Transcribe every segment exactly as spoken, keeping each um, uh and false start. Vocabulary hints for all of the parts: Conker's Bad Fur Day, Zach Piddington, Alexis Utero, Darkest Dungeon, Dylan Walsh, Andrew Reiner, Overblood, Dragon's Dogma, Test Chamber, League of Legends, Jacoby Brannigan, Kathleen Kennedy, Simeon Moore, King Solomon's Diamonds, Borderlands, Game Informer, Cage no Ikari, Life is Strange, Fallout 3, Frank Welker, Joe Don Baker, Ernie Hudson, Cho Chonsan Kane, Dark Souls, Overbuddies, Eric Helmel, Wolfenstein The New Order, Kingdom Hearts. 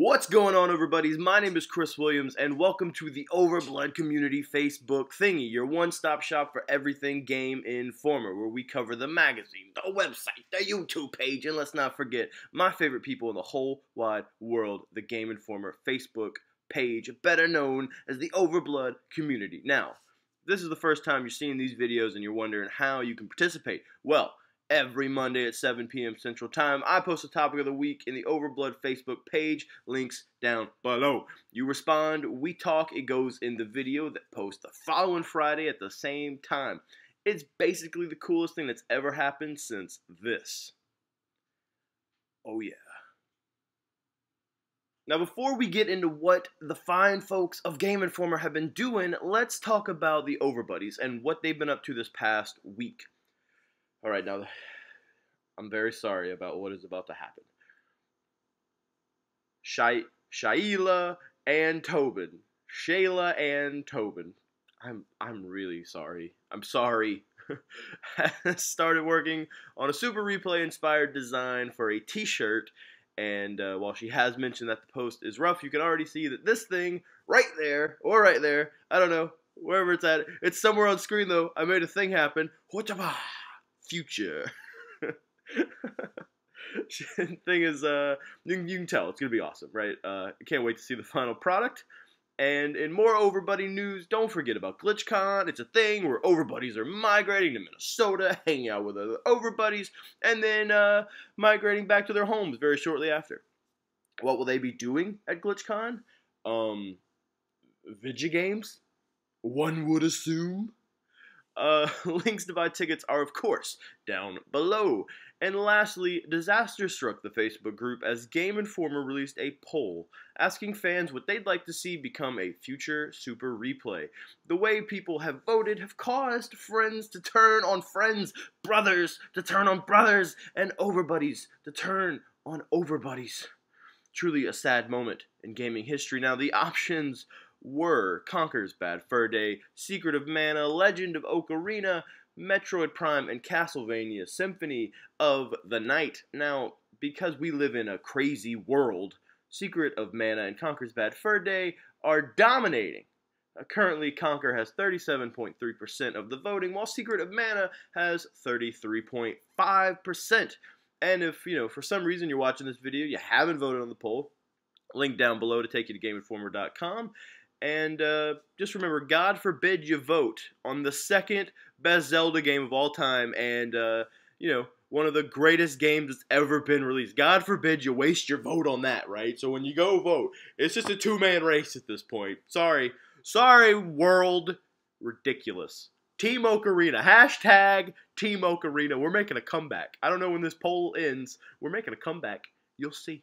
What's going on, Overbuddies? My name is Chris Williams, and welcome to the Overblood Community Facebook thingy, your one-stop shop for everything Game Informer, where we cover the magazine, the website, the YouTube page, and let's not forget my favorite people in the whole wide world, the Game Informer Facebook page, better known as the Overblood Community. Now, this is the first time you're seeing these videos and you're wondering how you can participate. Well, every Monday at seven p m Central Time, I post a topic of the week in the Overblood Facebook page. Links down below. You respond, we talk, it goes in the video that posts the following Friday at the same time. It's basically the coolest thing that's ever happened since this. Oh yeah. Now, before we get into what the fine folks of Game Informer have been doing, let's talk about the Overbuddies and what they've been up to this past week. All right, now, I'm very sorry about what is about to happen. Shay Shayla and Tobin. Shayla and Tobin. I'm, I'm really sorry. I'm sorry. Started working on a Super Replay-inspired design for a t-shirt, and uh, while she has mentioned that the post is rough, you can already see that this thing right there, or right there, I don't know, wherever it's at, it's somewhere on screen, though. I made a thing happen. Whataba! Future. Thing is, uh, you, you can tell it's gonna be awesome, right? Uh, can't wait to see the final product. And in more Overbuddy news, don't forget about GlitchCon. It's a thing where Overbuddies are migrating to Minnesota, hanging out with other Overbuddies, and then uh, migrating back to their homes very shortly after. What will they be doing at GlitchCon? Um, video games, one would assume. Uh, links to buy tickets are, of course, down below. And lastly, disaster struck the Facebook group as Game Informer released a poll asking fans what they'd like to see become a future Super Replay. The way people have voted have caused friends to turn on friends, brothers to turn on brothers, and Overbuddies to turn on Overbuddies. Truly a sad moment in gaming history. Now, the options were Conker's Bad Fur Day, Secret of Mana, Legend of Ocarina, Metroid Prime, and Castlevania Symphony of the Night. Now, because we live in a crazy world, Secret of Mana and Conker's Bad Fur Day are dominating. Uh, currently, Conker has thirty-seven point three percent of the voting, while Secret of Mana has thirty-three point five percent. And if, you know, for some reason you're watching this video, you haven't voted on the poll, link down below to take you to Game Informer dot com. And uh, just remember, God forbid you vote on the second best Zelda game of all time and, uh, you know, one of the greatest games that's ever been released. God forbid you waste your vote on that, right? So when you go vote, it's just a two-man race at this point. Sorry. Sorry, world. Ridiculous. Team Ocarina. Hashtag Team Ocarina. We're making a comeback. I don't know when this poll ends. We're making a comeback. You'll see.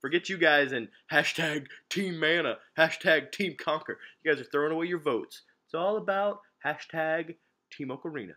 Forget you guys and hashtag Team Mana, hashtag Team Conquer. You guys are throwing away your votes. It's all about hashtag Team Ocarina.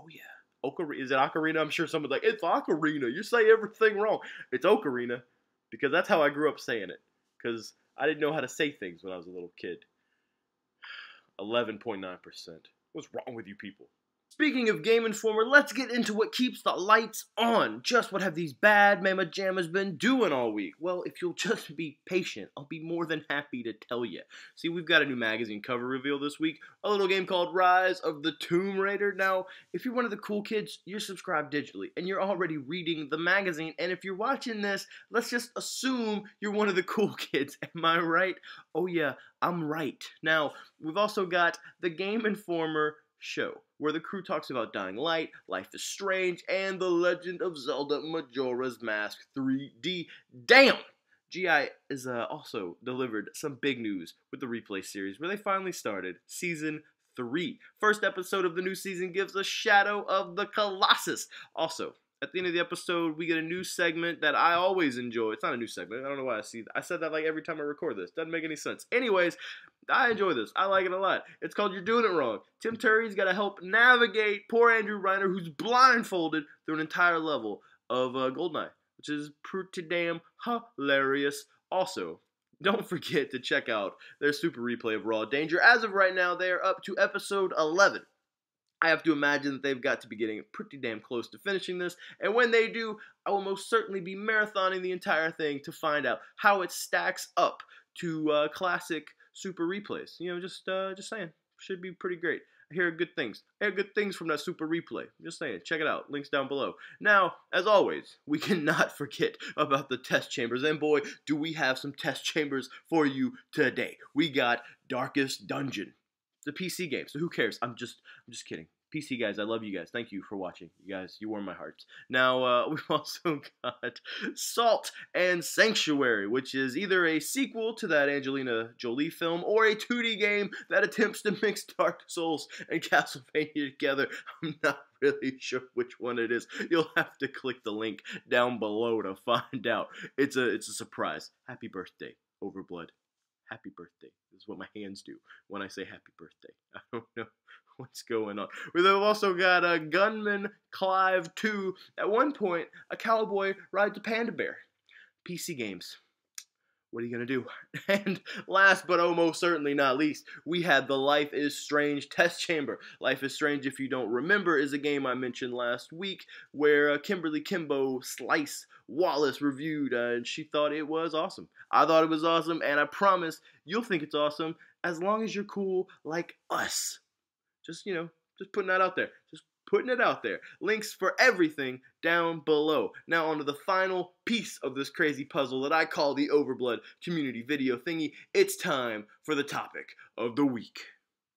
Oh, yeah. Ocarina. Is it Ocarina? I'm sure someone's like, it's Ocarina. You say everything wrong. It's Ocarina because that's how I grew up saying it, because I didn't know how to say things when I was a little kid. eleven point nine percent. What's wrong with you people? Speaking of Game Informer, let's get into what keeps the lights on. Just what have these bad mama jammas been doing all week? Well, if you'll just be patient, I'll be more than happy to tell you. See, we've got a new magazine cover reveal this week, a little game called Rise of the Tomb Raider. Now, if you're one of the cool kids, you're subscribed digitally, and you're already reading the magazine. And if you're watching this, let's just assume you're one of the cool kids. Am I right? Oh yeah, I'm right. Now, we've also got the Game Informer show, where the crew talks about Dying Light, Life is Strange, and The Legend of Zelda Majora's Mask three D. Damn! G I has uh, also delivered some big news with the Replay series, where they finally started Season three. First episode of the new season gives us Shadow of the Colossus. Also, at the end of the episode, we get a new segment that I always enjoy. It's not a new segment. I don't know why I see that. I said that like every time I record this. Doesn't make any sense. Anyways, I enjoy this. I like it a lot. It's called You're Doing It Wrong. Tim Turry's got to help navigate poor Andrew Reiner, who's blindfolded through an entire level of uh, Goldeneye, which is pretty damn hilarious. Also, don't forget to check out their Super Replay of Raw Danger. As of right now, they are up to episode eleven. I have to imagine that they've got to be getting pretty damn close to finishing this, and when they do, I will most certainly be marathoning the entire thing to find out how it stacks up to uh, classic Super Replays. You know, just uh, just saying. Should be pretty great. I hear good things. I hear good things from that Super Replay. Just saying. Check it out. Links down below. Now, as always, we cannot forget about the test chambers. And boy, do we have some test chambers for you today. We got Darkest Dungeon. It's a P C game, so who cares? I'm just, I'm just kidding. P C guys, I love you guys. Thank you for watching. You guys, you warm my hearts. Now, uh, we've also got Salt and Sanctuary, which is either a sequel to that Angelina Jolie film or a two D game that attempts to mix Dark Souls and Castlevania together. I'm not really sure which one it is. You'll have to click the link down below to find out. It's a, it's a surprise. Happy birthday, Overblood. Happy birthday. This is what my hands do when I say happy birthday. I don't know what's going on. We've also got a uh, Gunman Clive two. At one point, a cowboy rides a panda bear. P C games. What are you going to do? And last but almost certainly not least, we had the Life is Strange Test Chamber. Life is Strange, if you don't remember, is a game I mentioned last week where uh, Kimberly Kimbo Slice Wallace reviewed uh, and she thought it was awesome. I thought it was awesome, and I promise you'll think it's awesome as long as you're cool like us. Just, you know, just putting that out there. Just putting it out there. Links for everything down below. Now onto the final piece of this crazy puzzle that I call the Overblood Community video thingy. It's time for the topic of the week.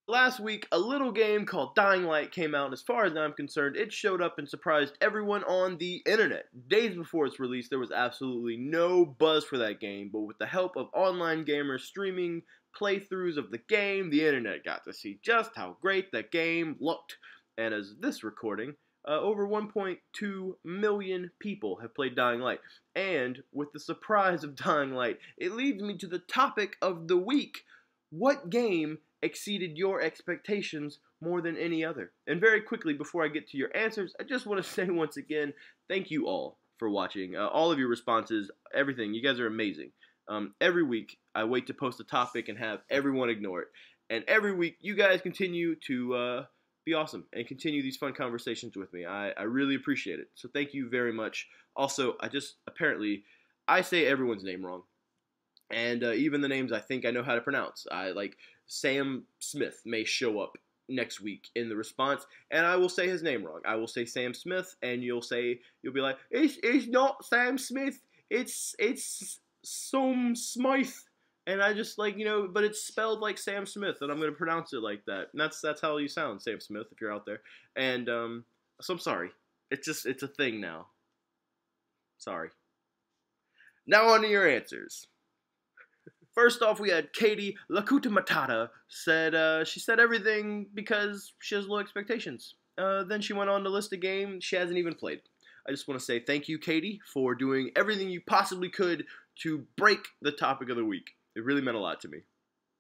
Last week, a little game called Dying Light came out, and as far as I'm concerned, it showed up and surprised everyone on the internet. Days before its release, there was absolutely no buzz for that game, but with the help of online gamers streaming playthroughs of the game, the internet got to see just how great that game looked. And as this recording, uh, over one point two million people have played Dying Light. And with the surprise of Dying Light, it leads me to the topic of the week. What game exceeded your expectations more than any other? And very quickly, before I get to your answers, I just want to say once again, thank you all for watching. Uh, all of your responses, everything. You guys are amazing. Um, every week, I wait to post a topic and have everyone ignore it. And every week, you guys continue to... Uh, Be awesome and continue these fun conversations with me. I, I really appreciate it. So thank you very much. Also, I just apparently I say everyone's name wrong, and uh, even the names I think I know how to pronounce. I like Sam Smith may show up next week in the response, and I will say his name wrong. I will say Sam Smith, and you'll say you'll be like, it's it's not Sam Smith. It's it's Som Smythe. And I just like, you know, but it's spelled like Sam Smith, and I'm going to pronounce it like that. And that's that's how you sound, Sam Smith, if you're out there. And um, so I'm sorry. It's just, it's a thing now. Sorry. Now on to your answers. First off, we had Katie Lakuta Matata said, uh, she said everything because she has low expectations. Uh, then she went on to list a game she hasn't even played. I just want to say thank you, Katie, for doing everything you possibly could to break the topic of the week. It really meant a lot to me.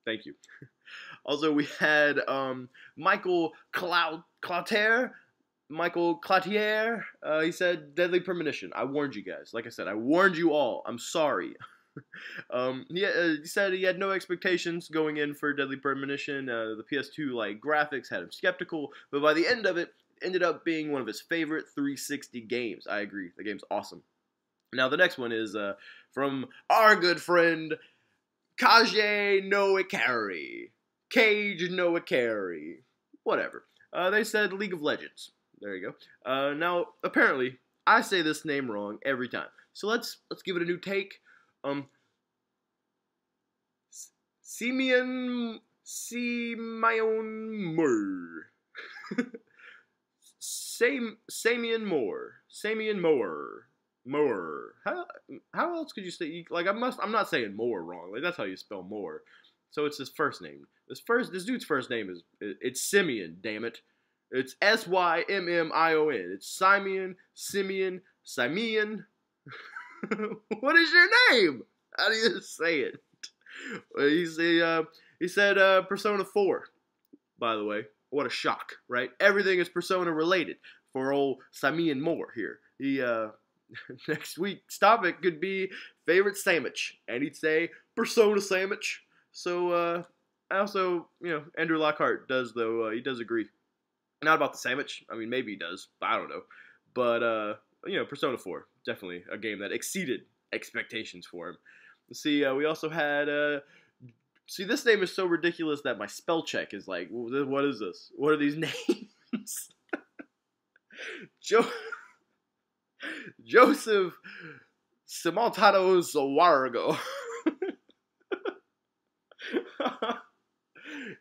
Thank you. Also, we had um, Michael Clout Cloutier. Michael Cloutier. Uh, he said, Deadly Premonition. I warned you guys. Like I said, I warned you all. I'm sorry. um, he, uh, he said he had no expectations going in for Deadly Premonition. Uh, the P S two like graphics had him skeptical, but by the end of it, it ended up being one of his favorite three sixty games. I agree. The game's awesome. Now, the next one is uh, from our good friend... Cage no Ikari. Cage no Ikari. Whatever. Uh, they said League of Legends. There you go. Uh, now, apparently, I say this name wrong every time. So let's let's give it a new take. Um, Simeon Simeon Moore. Same Simeon Moore. Simeon Moore. More. How how else could you say, like, I must I'm not saying more wrong. Like, that's how you spell more. So it's his first name. This first this dude's first name is it's Simeon, damn it. It's S Y M M I O N. It's Simeon, Simeon, Simeon. What is your name? How do you say it? He said uh, he said uh, Persona four. By the way, what a shock, right? Everything is Persona related for old Simeon Moore here. He uh Next week's topic could be favorite sandwich, and he'd say Persona sandwich. So, uh, I also, you know, Andrew Lockhart does, though, uh, he does agree Not about the sandwich. I mean, maybe he does, but I don't know. But, uh, you know, Persona four, definitely a game that exceeded expectations for him. See, uh, we also had, uh, see, this name is so ridiculous that my spell check is like, what is this? What are these names? jo Joseph Simultado Zawargo.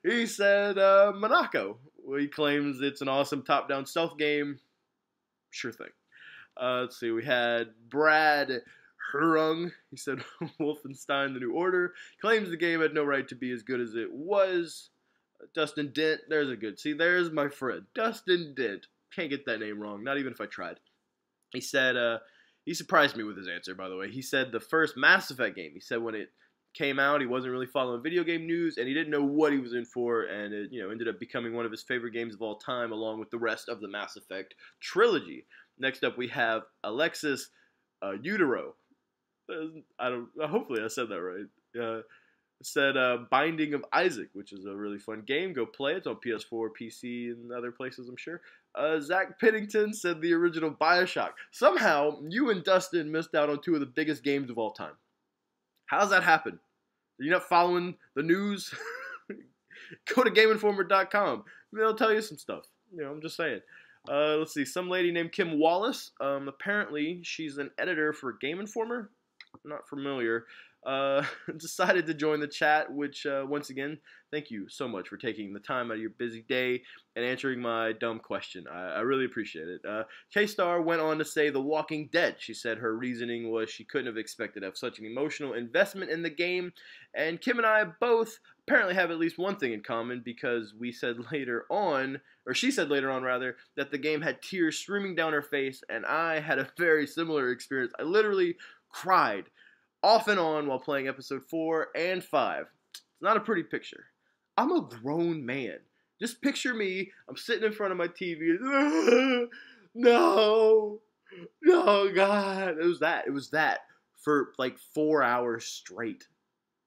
He said, uh, Monaco. He claims it's an awesome top-down stealth game. Sure thing. Uh, let's see, we had Brad Hurung. He said, Wolfenstein, The New Order. Claims the game had no right to be as good as it was. Dustin Dent. There's a good. See, there's my friend. Dustin Dent. Can't get that name wrong, not even if I tried. He said, uh, he surprised me with his answer, by the way. He said the first Mass Effect game. He said when it came out, he wasn't really following video game news, and he didn't know what he was in for, and it, you know, ended up becoming one of his favorite games of all time, along with the rest of the Mass Effect trilogy. Next up, we have Alexis uh, Utero. I don't. Hopefully, I said that right. Uh, said uh, Binding of Isaac, which is a really fun game. Go play it. It's on P S four, P C, and other places, I'm sure. Uh, Zach Piddington said the original Bioshock. Somehow, you and Dustin missed out on two of the biggest games of all time. How does that happen? Are you not following the news? Go to Game Informer dot com. They'll tell you some stuff. You know, I'm just saying. Uh, let's see. Some lady named Kim Wallace. Um, apparently, she's an editor for Game Informer. Not familiar. Uh, decided to join the chat, which, uh, once again, thank you so much for taking the time out of your busy day and answering my dumb question. I, I really appreciate it. Uh, K-Star went on to say The Walking Dead. She said her reasoning was she couldn't have expected to have such an emotional investment in the game, and Kim and I both apparently have at least one thing in common, because we said later on, or she said later on rather, that the game had tears streaming down her face, and I had a very similar experience. I literally cried off and on while playing episode four and five. It's not a pretty picture. I'm a grown man. Just picture me. I'm sitting in front of my T V. No, no, God. It was that. It was that for like four hours straight.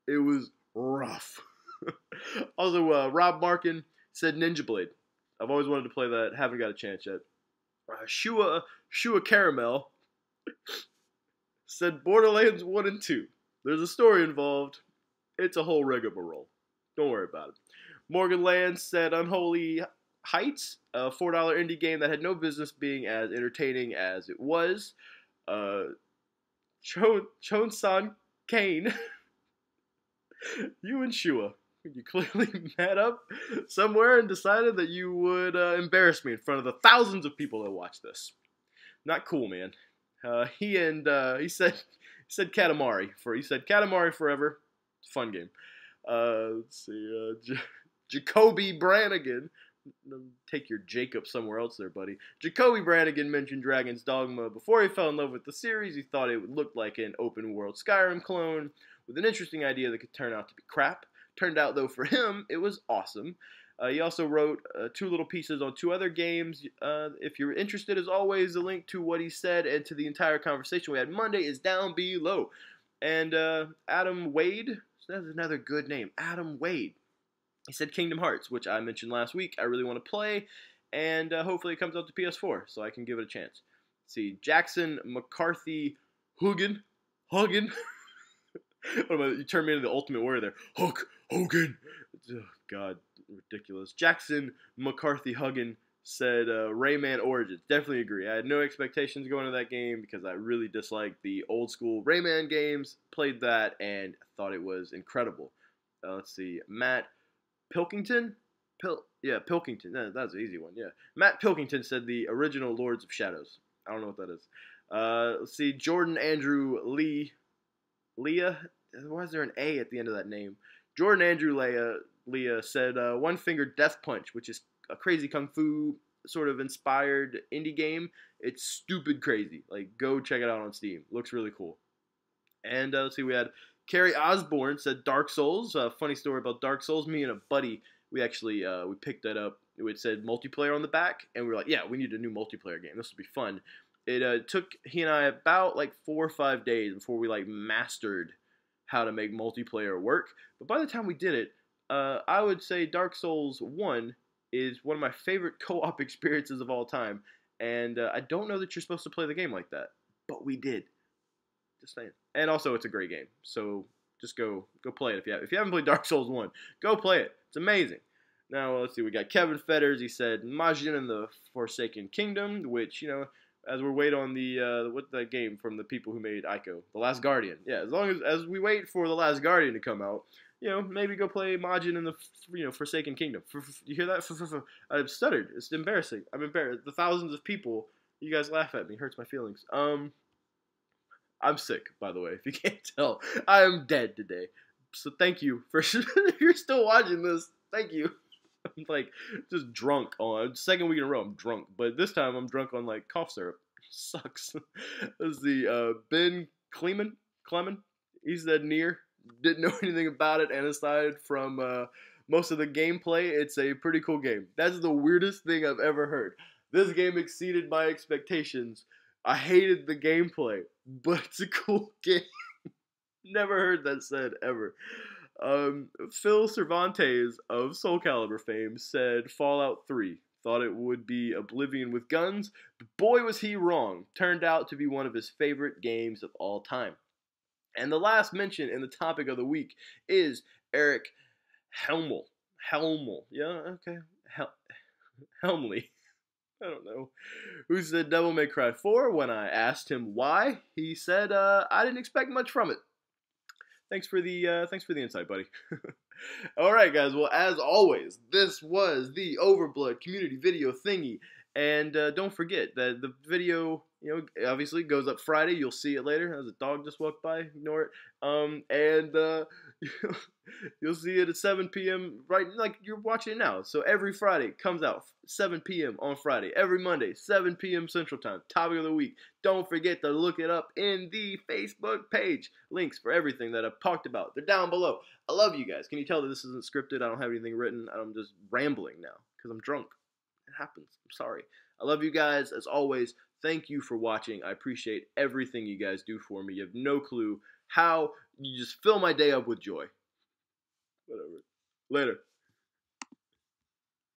It was rough. Also, uh, Rob Markin said Ninja Blade. I've always wanted to play that. Haven't got a chance yet. Uh, Shua, Shua Caramel. Said Borderlands one and two. There's a story involved. It's a whole rigmarole. Don't worry about it. Morgan Land said Unholy Heights, a four dollar indie game that had no business being as entertaining as it was. Uh, Cho Chonsan Kane. You and Shua, you clearly met up somewhere and decided that you would uh, embarrass me in front of the thousands of people that watch this. Not cool, man. Uh, he and uh, he said he said Katamari for he said Katamari Forever, fun game. Uh, let's see, uh, J Jacoby Brannigan, take your Jacob somewhere else there, buddy. Jacoby Brannigan mentioned Dragon's Dogma before he fell in love with the series. He thought it would look like an open world Skyrim clone with an interesting idea that could turn out to be crap. Turned out though for him, it was awesome. Uh, he also wrote uh, two little pieces on two other games. Uh, if you're interested, as always, the link to what he said and to the entire conversation we had Monday is down below. And uh, Adam Wade, that's another good name, Adam Wade. He said Kingdom Hearts, which I mentioned last week. I really want to play, and uh, hopefully it comes out to P S four, so I can give it a chance. Let's see, Jackson McCarthy Hogan, Hogan. What about, you turned me into the Ultimate Warrior there. Hulk Hogan. Oh, God. Ridiculous. Jackson McCarthy Huggin said uh, Rayman Origins. Definitely agree. I had no expectations going into that game because I really disliked the old school Rayman games. Played that and thought it was incredible. Uh, let's see. Matt Pilkington? Pil yeah, Pilkington. That, that was an easy one. Yeah. Matt Pilkington said the original Lords of Shadows. I don't know what that is. Uh, let's see. Jordan Andrew Lee. Leah? Why is there an A at the end of that name? Jordan Andrew Leah. Leah said uh, One Finger Death Punch, which is a crazy kung fu sort of inspired indie game. It's stupid crazy. Like, go check it out on Steam. Looks really cool. And uh, let's see, we had Carrie Osborne said Dark Souls. Uh, funny story about Dark Souls. Me and a buddy, we actually uh, we picked that up. It said multiplayer on the back, and we were like, yeah, we need a new multiplayer game. This will be fun. It uh, took he and I about like four or five days before we like mastered how to make multiplayer work. But by the time we did it, Uh, I would say Dark Souls one is one of my favorite co-op experiences of all time. And uh, I don't know that you're supposed to play the game like that, but we did. Just saying. And also, it's a great game, so just go go play it. If you, have, if you haven't played Dark Souls one, go play it. It's amazing. Now, let's see. We got Kevin Fetters. He said, Majin and the Forsaken Kingdom, which, you know, as we're waiting on the, uh, what's that game from the people who made Ico? The Last Guardian. Yeah, as long as, as we wait for The Last Guardian to come out, you know, maybe go play Majin and the, you know, Forsaken Kingdom. F f you hear that? F f f I've stuttered. It's embarrassing. I'm embarrassed. The thousands of people, you guys laugh at me. It hurts my feelings. Um, I'm sick, by the way, if you can't tell. I am dead today. So thank you for, if you're still watching this, thank you. I'm like just drunk on second week in a row. I'm drunk, but this time I'm drunk on like cough syrup. It sucks. This is the uh, Ben Clemen. Clemen. He's that near. Didn't know anything about it, and aside from uh, most of the gameplay, it's a pretty cool game. That's the weirdest thing I've ever heard. This game exceeded my expectations. I hated the gameplay, but it's a cool game. Never heard that said ever. Um, Phil Cervantes of Soul Calibur fame said Fallout three. Thought it would be Oblivion with guns, but boy was he wrong. Turned out to be one of his favorite games of all time. And the last mention in the topic of the week is Eric Helmel. Helmel. Yeah, okay. Hel Helmley. I don't know. Who said Devil May Cry four. When I asked him why, he said, uh, I didn't expect much from it. Thanks for the uh, thanks for the insight, buddy. All right, guys. Well, as always, this was the Overblood community video thingy, and uh, don't forget that the video, you know, obviously goes up Friday. You'll see it later. There's a dog just walked by. Ignore it. Um, and uh, you'll see it at seven P M Right, like you're watching it now. So every Friday it comes out seven P M on Friday. Every Monday seven P M Central Time. Topic of the week. Don't forget to look it up in the Facebook page. Links for everything that I've talked about, they're down below. I love you guys. Can you tell that this isn't scripted? I don't have anything written. I'm just rambling now because I'm drunk. It happens. I'm sorry. I love you guys. As always, thank you for watching. I appreciate everything you guys do for me. You have no clue how you just fill my day up with joy. Whatever. Later.